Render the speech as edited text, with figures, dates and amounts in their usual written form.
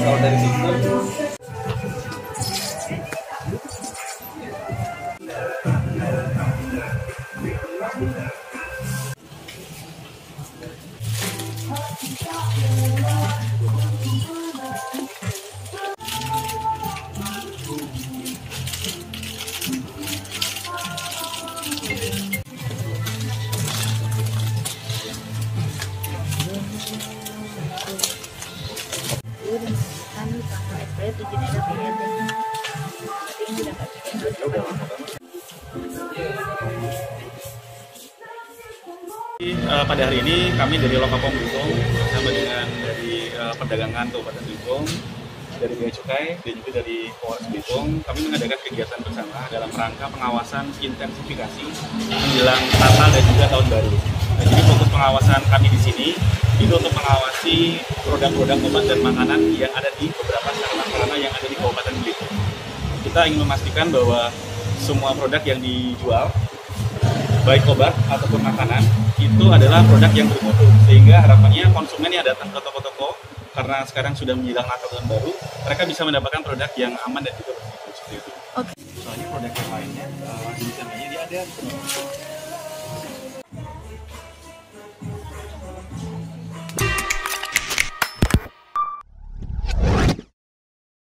Kalau dari situ pada hari ini kami dari Loka POM Belitung bersama dengan dari perdagangan Kabupaten Belitung, dari Bea Cukai dan juga dari Polres Belitung, kami mengadakan kegiatan bersama dalam rangka pengawasan intensifikasi menjelang Natal dan juga Tahun Baru. Nah, jadi fokus pengawasan kami di sini itu untuk mengawasi produk-produk obat dan makanan yang ada di beberapa sarana-sarana yang ada di Kabupaten Belitung. Kita ingin memastikan bahwa semua produk yang dijual, baik obat ataupun makanan, itu adalah produk yang bermutu, sehingga harapannya konsumen yang datang ke toko-toko karena sekarang sudah menjelang Natal dan baru, mereka bisa mendapatkan produk yang aman dan juga bermutu seperti itu. Oke. Soalnya produk yang lainnya, misalnya dia ada.